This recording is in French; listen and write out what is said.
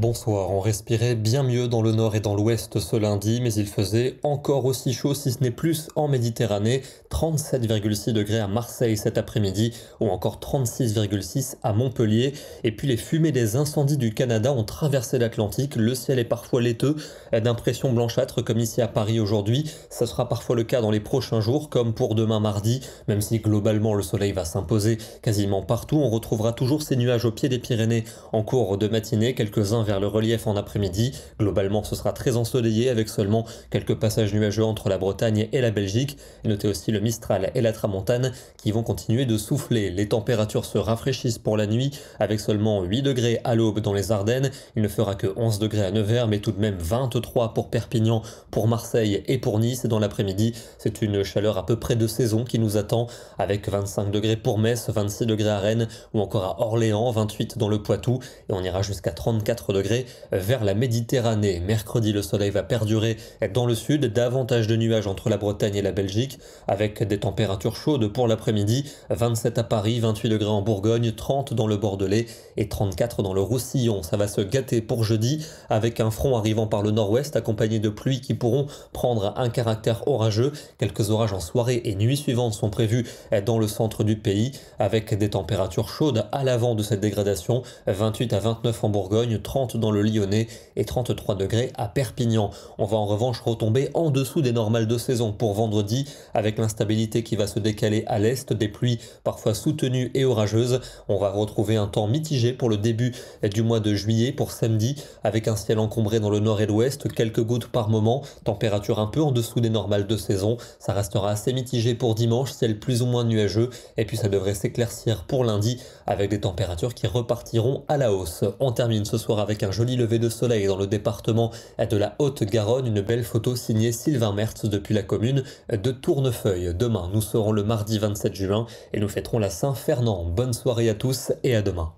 Bonsoir, on respirait bien mieux dans le nord et dans l'ouest ce lundi, mais il faisait encore aussi chaud si ce n'est plus en Méditerranée, 37,6 degrés à Marseille cet après-midi ou encore 36,6 à Montpellier. Et puis les fumées des incendies du Canada ont traversé l'Atlantique, le ciel est parfois laiteux, d'impression blanchâtre comme ici à Paris aujourd'hui, ça sera parfois le cas dans les prochains jours comme pour demain mardi, même si globalement le soleil va s'imposer quasiment partout, on retrouvera toujours ces nuages au pied des Pyrénées en cours de matinée, quelques-uns vers le relief en après-midi. Globalement, ce sera très ensoleillé avec seulement quelques passages nuageux entre la Bretagne et la Belgique. Et notez aussi le Mistral et la Tramontane qui vont continuer de souffler. Les températures se rafraîchissent pour la nuit avec seulement 8 degrés à l'aube dans les Ardennes. Il ne fera que 11 degrés à Nevers, mais tout de même 23 pour Perpignan, pour Marseille et pour Nice. Et dans l'après-midi, c'est une chaleur à peu près de saison qui nous attend avec 25 degrés pour Metz, 26 degrés à Rennes ou encore à Orléans, 28 dans le Poitou. Et on ira jusqu'à 34 degrés vers la Méditerranée. Mercredi, le soleil va perdurer dans le sud, davantage de nuages entre la Bretagne et la Belgique, avec des températures chaudes pour l'après-midi, 27 à Paris, 28 degrés en Bourgogne, 30 dans le Bordelais et 34 dans le Roussillon. Ça va se gâter pour jeudi, avec un front arrivant par le nord-ouest, accompagné de pluies qui pourront prendre un caractère orageux. Quelques orages en soirée et nuit suivante sont prévus dans le centre du pays, avec des températures chaudes à l'avant de cette dégradation, 28 à 29 en Bourgogne, 30 dans le Lyonnais et 33 degrés à Perpignan. On va en revanche retomber en dessous des normales de saison pour vendredi avec l'instabilité qui va se décaler à l'est, des pluies parfois soutenues et orageuses. On va retrouver un temps mitigé pour le début du mois de juillet pour samedi avec un ciel encombré dans le nord et l'ouest, quelques gouttes par moment, température un peu en dessous des normales de saison. Ça restera assez mitigé pour dimanche, ciel plus ou moins nuageux et puis ça devrait s'éclaircir pour lundi avec des températures qui repartiront à la hausse. On termine ce soir avec un joli lever de soleil dans le département de la Haute-Garonne, une belle photo signée Sylvain Mertz depuis la commune de Tournefeuille. Demain, nous serons le mardi 27 juin et nous fêterons la Saint-Fernand. Bonne soirée à tous et à demain.